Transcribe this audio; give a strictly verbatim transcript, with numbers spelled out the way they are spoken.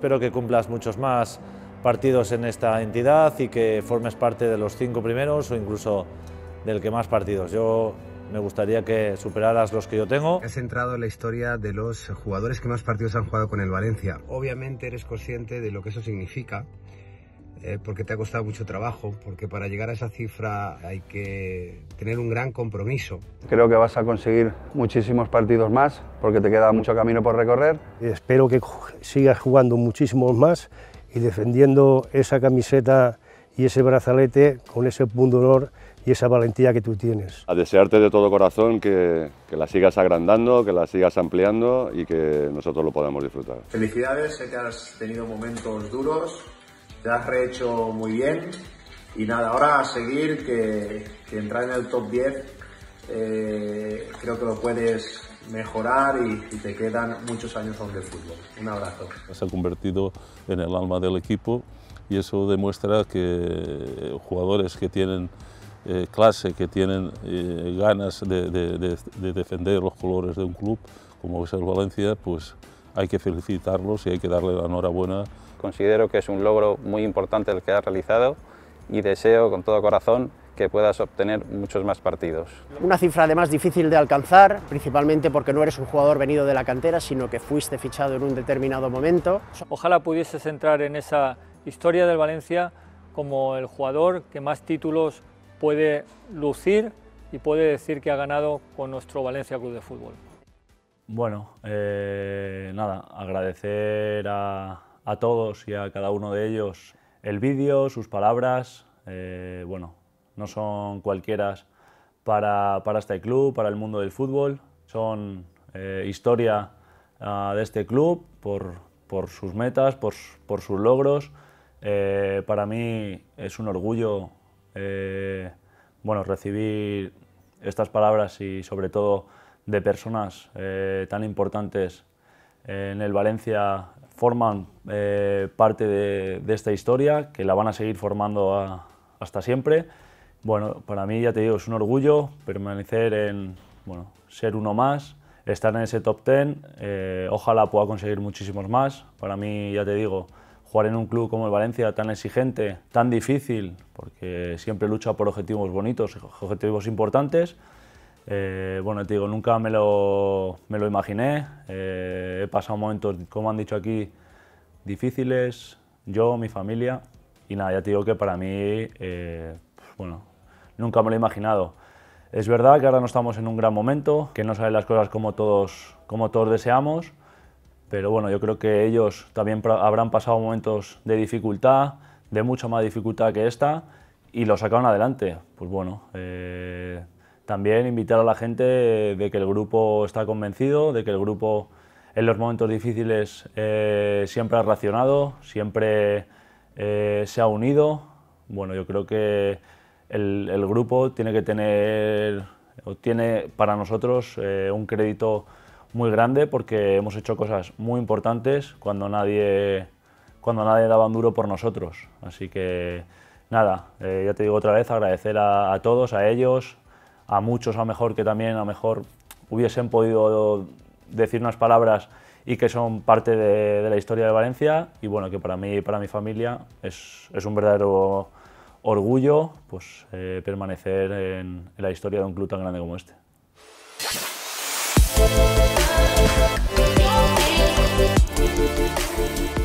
Espero que cumplas muchos más partidos en esta entidad y que formes parte de los cinco primeros o incluso del que más partidos. Yo me gustaría que superaras los que yo tengo. Has entrado en la historia de los jugadores que más partidos han jugado con el Valencia. Obviamente eres consciente de lo que eso significa, eh, porque te ha costado mucho trabajo, porque para llegar a esa cifra hay que tener un gran compromiso. Creo que vas a conseguir muchísimos partidos más, porque te queda mucho camino por recorrer. Espero que sigas jugando muchísimos más y defendiendo esa camiseta y ese brazalete con ese pundonor y esa valentía que tú tienes. A desearte de todo corazón que, que la sigas agrandando, que la sigas ampliando y que nosotros lo podamos disfrutar. Felicidades, sé que has tenido momentos duros, te has rehecho muy bien y nada, ahora a seguir, que, que entrar en el top diez eh, creo que lo puedes mejorar y, y te quedan muchos años aún de fútbol. Un abrazo. Se ha convertido en el alma del equipo y eso demuestra que jugadores que tienen Eh, clase, que tienen eh, ganas de, de, de, de defender los colores de un club como es el Valencia, pues hay que felicitarlos y hay que darle la enhorabuena. Considero que es un logro muy importante el que has realizado y deseo con todo corazón que puedas obtener muchos más partidos. Una cifra además difícil de alcanzar, principalmente porque no eres un jugador venido de la cantera, sino que fuiste fichado en un determinado momento. Ojalá pudieses entrar en esa historia del Valencia como el jugador que más títulos puede lucir y puede decir que ha ganado con nuestro Valencia Club de Fútbol. Bueno, eh, nada, agradecer a, a todos y a cada uno de ellos el vídeo, sus palabras. Eh, bueno, no son cualquiera para, para este club, para el mundo del fútbol. Son eh, historia eh, de este club por, por sus metas, por, por sus logros. Eh, para mí es un orgullo Eh, bueno, recibir estas palabras y sobre todo de personas eh, tan importantes en el Valencia, forman eh, parte de, de esta historia, que la van a seguir formando a, hasta siempre. Bueno, para mí, ya te digo, es un orgullo permanecer en, bueno, ser uno más, estar en ese top diez, eh, ojalá pueda conseguir muchísimos más. Para mí, ya te digo, jugar en un club como el Valencia, tan exigente, tan difícil, porque siempre lucha por objetivos bonitos, objetivos importantes. Eh, bueno, te digo, nunca me lo, me lo imaginé. Eh, he pasado momentos, como han dicho aquí, difíciles, yo, mi familia. Y nada, ya te digo que para mí, eh, pues, bueno, nunca me lo he imaginado. Es verdad que ahora no estamos en un gran momento, que no salen las cosas como todos, como todos deseamos, pero bueno, yo creo que ellos también habrán pasado momentos de dificultad, de mucha más dificultad que esta, y lo sacaron adelante. Pues bueno, eh, también invitar a la gente de que el grupo está convencido, de que el grupo en los momentos difíciles eh, siempre ha reaccionado, siempre eh, se ha unido. Bueno, yo creo que el, el grupo tiene que tener, o tiene para nosotros eh, un crédito muy grande, porque hemos hecho cosas muy importantes cuando nadie, cuando nadie daba un duro por nosotros. Así que nada, eh, ya te digo otra vez, agradecer a, a todos, a ellos, a muchos a mejor que también a mejor hubiesen podido decir unas palabras y que son parte de, de la historia de Valencia. Y bueno, que para mí y para mi familia es, es un verdadero orgullo pues, eh, permanecer en, en la historia de un club tan grande como este. We'll be right back.